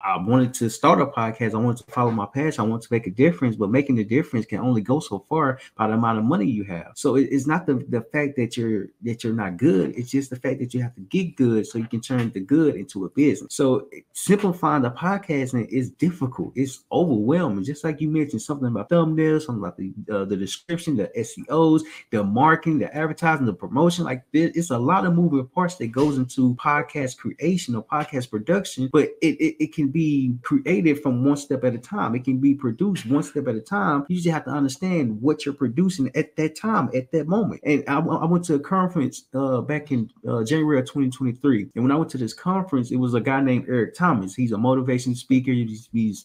I wanted to start a podcast. I wanted to follow my passion. I wanted to make a difference, but making a difference can only go so far by the amount of money you have. So it's not the fact that you're not good. It's just the fact that you have to get good so you can turn the good into a business. So simplifying the podcasting is difficult. It's overwhelming. Just like you mentioned, something about thumbnails, something about the description, the SEOs, the marketing, the advertising, the promotion. Like this, it's a lot of moving parts that goes into podcast creation or podcast production, but it can be created from one step at a time. It can be produced one step at a time. You just have to understand what you're producing at that time, at that moment. And I went to a conference back in January of 2023. And when I went to this conference, it was a guy named Eric Thomas. He's a motivation speaker. He's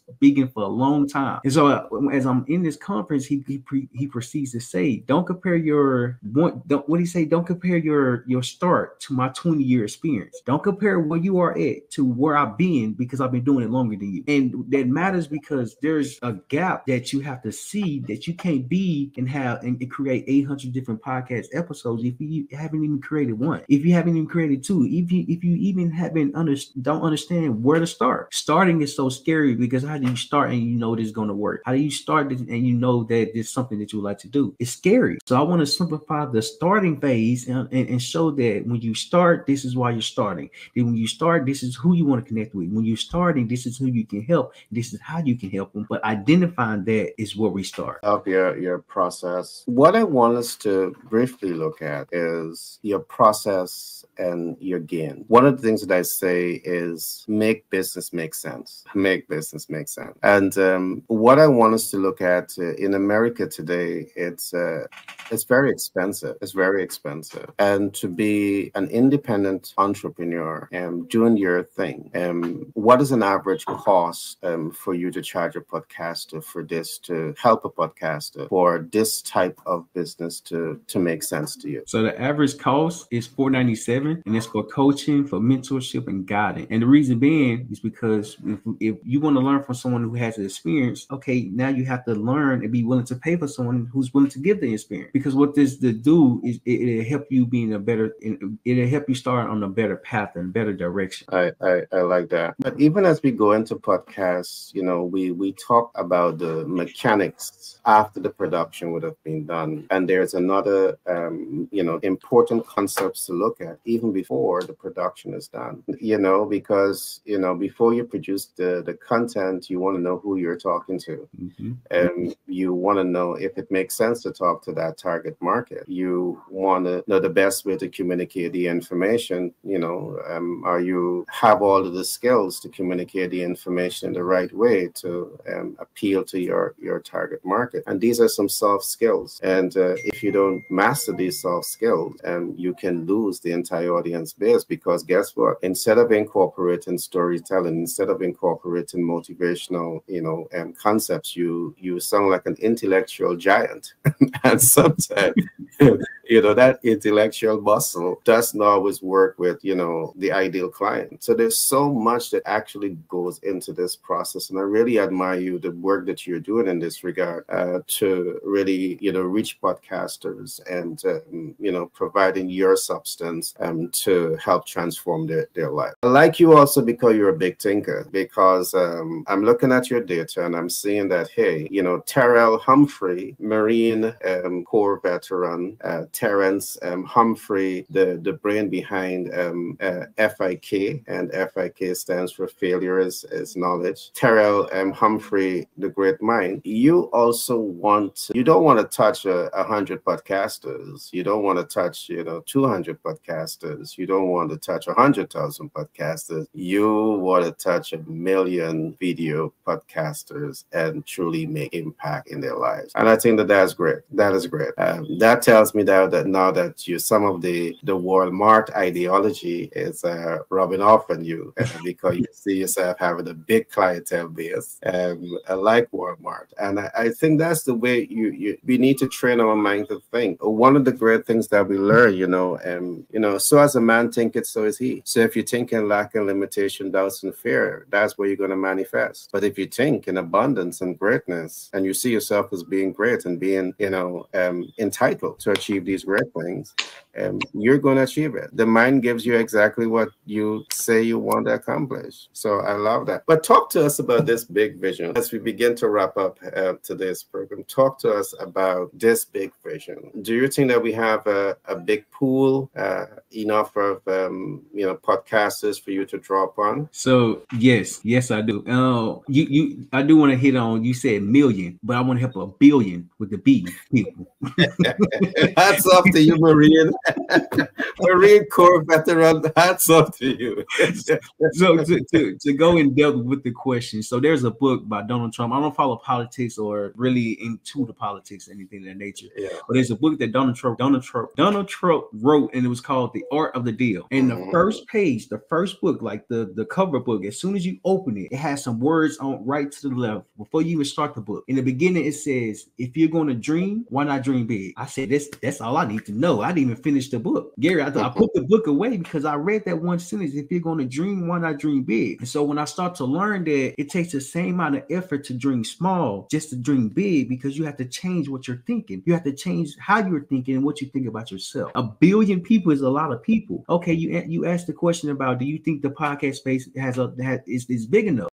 speaking for a long time. And so as I'm in this conference, he proceeds to say, don't compare your start to my 20-year experience. Don't compare where you are at to where I've been, because I've been doing it longer than you. And that matters, because there's a gap that you have to see, that you can't be and have and create 800 different podcast episodes if you haven't even created one, if you haven't even created two, if you even haven't don't understand where to start. Starting is so scary, because how do you start and you know this is going to work? How do you start and you know that there's something that you would like to do? It's scary. So I want to simplify the starting phase and show that when you start, this is why you're starting. Then when you start, this is who you want to connect with. When you starting, this is who you can help. This is how you can help them. But identifying that is where we start. Help your process. What I want us to briefly look at is your process and your gain. One of the things that I say is make business make sense. Make business make sense. And what I want us to look at in America today, it's very expensive. It's very expensive. And to be an independent entrepreneur and doing your thing, what is an average cost for you to charge a podcaster for this, to help a podcaster for this type of business to make sense to you? So the average cost is $497, and it's for coaching, for mentorship, and guiding. And the reason being is because if you want to learn from someone who has the experience, okay, now you have to learn and be willing to pay for someone who's willing to give the experience. Because what this to do is it'll help you being it'll help you start on a better path and better direction. I like that. But even as we go into podcasts, you know, we talk about the mechanics after the production would have been done. And there's another, you know, important concepts to look at even before the production is done, you know, because, you know, before you produce the content, you want to know who you're talking to. Mm-hmm. And you want to know if it makes sense to talk to that target market. You want to know the best way to communicate the information, you know, are you have all of the skills to communicate the information in the right way to appeal to your target market. And these are some soft skills. And if you don't master these soft skills, you can lose the entire audience base, because guess what? Instead of incorporating storytelling, instead of incorporating motivational, you know, concepts, you sound like an intellectual giant. And sometimes, you know, that intellectual muscle doesn't always work with, you know, the ideal client. So there's so much that actually goes into this process. And I really admire you, the work that you're doing in this regard to really, you know, reach podcasters and, you know, providing your substance to help transform their life. I like you also because you're a big thinker, because I'm looking at your data and I'm seeing that, hey, you know, Terrell Humphrey, Marine Corps veteran, Terrence Humphrey, the brain behind FIK, and FIK stands for failure is knowledge. Terrell Humphrey, the great mind. You also you don't want to touch 100 podcasters. You don't want to touch, you know, 200 podcasters. You don't want to touch 100,000 podcasters. You want to touch 1 million video podcasters and truly make impact in their lives. And I think that that's great. That is great. That tells me that now that you, some of the Walmart ideology is rubbing off on you, because you see yourself having a big clientele base like Walmart. And I think that's the way we need to train our mind to think. One of the great things that we learn, you know, so as a man thinketh, so is he. So if you think in lack and limitation, doubts and fear, that's where you're going to manifest. But if you think in abundance and greatness, and you see yourself as being great and being, you know, entitled to achieve these great things, you're going to achieve it. The mind gives you exactly what you say you want to accomplish. So I love that. But talk to us about this big vision. As we begin to wrap up today's program, talk to us about this big vision. Do you think that we have a big pool, enough of, you know, podcasters for you to draw upon? So yes, I do. I do want to hit on, you said million, but I want to help a billion with the B people. Hats off to you, Marine Corps veteran. Hats off to you. So to go in depth with the question, so there's a book by Donald Trump. I don't follow politics or really into the politics, anything of that nature. Yeah. But there's a book that Donald Trump wrote, and it was called The Art of the Deal. And the first page, the first book, like the cover book, as soon as you open it, it has some words on right to the left before you even start the book. In the beginning, it says, if you're going to dream, why not dream big? I said, that's all I need to know. I didn't even finish the book. Gary, I put the book away because I read that one sentence, if you're going to dream, why not dream big? And so when I start to learn that it takes the same amount of effort to dream small, just to dream big, because you have to change what you're thinking. You have to change how you're thinking and what you think about yourself. A billion people is a lot of people. Okay, you asked the question about, do you think the podcast space is big enough?